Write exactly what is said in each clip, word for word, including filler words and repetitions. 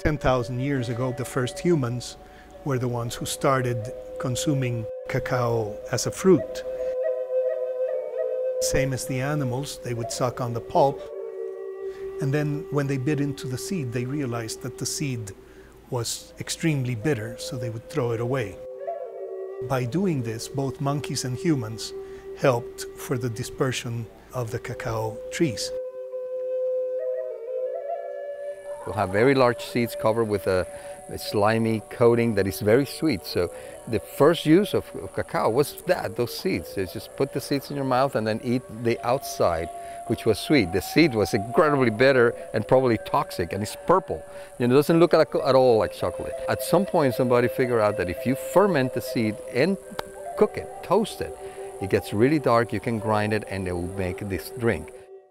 ten thousand years ago, the first humans were the ones who started consuming cacao as a fruit. Same as the animals, they would suck on the pulp, and then when they bit into the seed, they realized that the seed was extremely bitter, so they would throw it away. By doing this, both monkeys and humans helped for the dispersion of the cacao trees. You'll have very large seeds covered with a, a slimy coating that is very sweet. So the first use of, of cacao was that, those seeds. It's just put the seeds in your mouth and then eat the outside, which was sweet. The seed was incredibly bitter and probably toxic, and it's purple. You know, it doesn't look at, at all like chocolate. At some point, somebody figured out that if you ferment the seed and cook it, toast it, it gets really dark, you can grind it, and it will make this drink.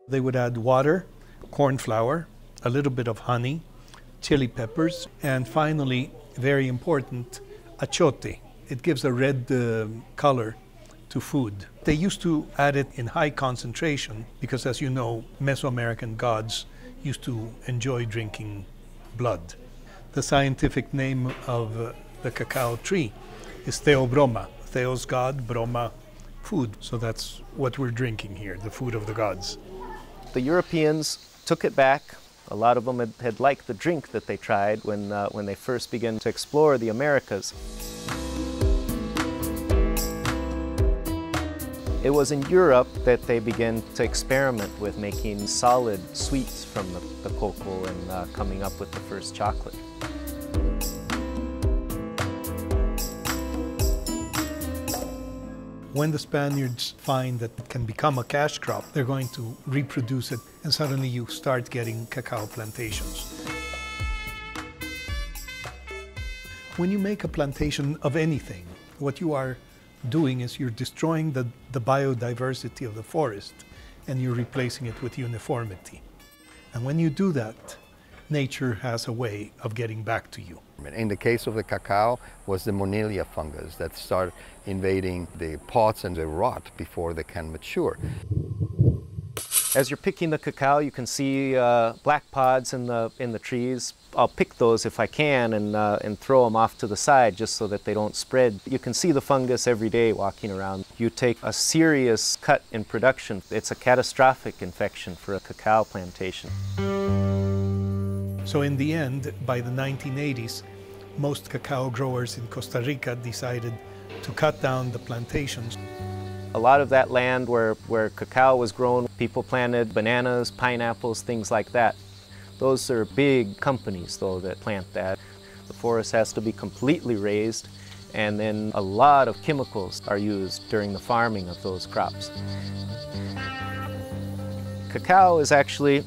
They would add water, corn flour, a little bit of honey, chili peppers, and finally, very important, achiote. It gives a red uh, color to food. They used to add it in high concentration because, as you know, Mesoamerican gods used to enjoy drinking blood. The scientific name of uh, the cacao tree is Theobroma. Theo's god, Broma, food. So that's what we're drinking here, the food of the gods. The Europeans took it back. A lot of them had, had liked the drink that they tried when, uh, when they first began to explore the Americas. It was in Europe that they began to experiment with making solid sweets from the, the cocoa and uh, coming up with the first chocolate. When the Spaniards find that it can become a cash crop, they're going to reproduce it, and suddenly you start getting cacao plantations. When you make a plantation of anything, what you are doing is you're destroying the, the biodiversity of the forest, and you're replacing it with uniformity. And when you do that, nature has a way of getting back to you. In the case of the cacao, was the Monilia fungus that started invading the pods, and they rot before they can mature. As you're picking the cacao, you can see uh, black pods in the in the trees. I'll pick those if I can, and uh, and throw them off to the side just so that they don't spread. You can see the fungus every day walking around. You take a serious cut in production. It's a catastrophic infection for a cacao plantation. So in the end, by the nineteen eighties, most cacao growers in Costa Rica decided to cut down the plantations. A lot of that land where, where cacao was grown, people planted bananas, pineapples, things like that. Those are big companies, though, that plant that. The forest has to be completely razed, and then a lot of chemicals are used during the farming of those crops. Cacao is actually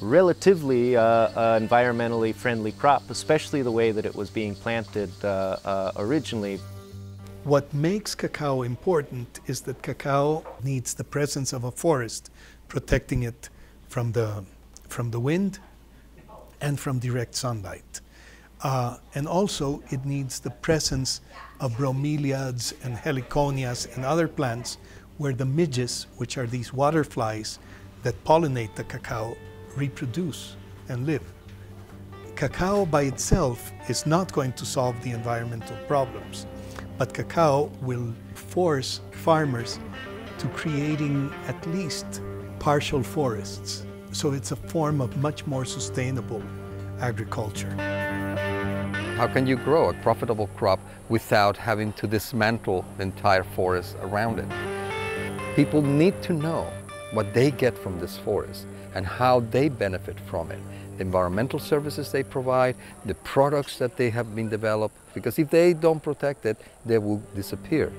relatively uh, uh, environmentally friendly crop, especially the way that it was being planted uh, uh, originally. What makes cacao important is that cacao needs the presence of a forest, protecting it from the, from the wind and from direct sunlight. Uh, and also it needs the presence of bromeliads and heliconias and other plants where the midges, which are these waterflies that pollinate the cacao, reproduce and live. Cacao by itself is not going to solve the environmental problems, but cacao will force farmers to creating at least partial forests. So it's a form of much more sustainable agriculture. How can you grow a profitable crop without having to dismantle the entire forest around it? People need to know what they get from this forest and how they benefit from it. The environmental services they provide, the products that they have been developed, because if they don't protect it, they will disappear.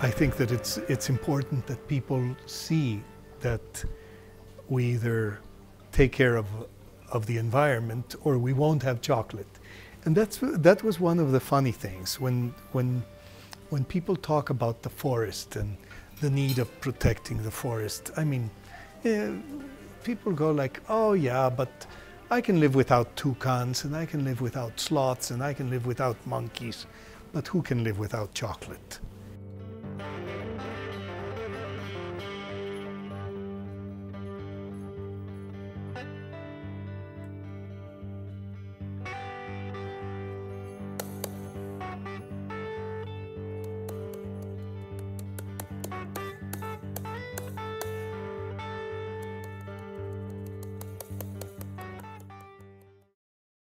I think that it's, it's important that people see that we either take care of, of the environment or we won't have chocolate. And that's, that was one of the funny things. When, when, when people talk about the forest and the need of protecting the forest. I mean, uh, people go like, oh yeah, but I can live without toucans, and I can live without sloths, and I can live without monkeys, but who can live without chocolate?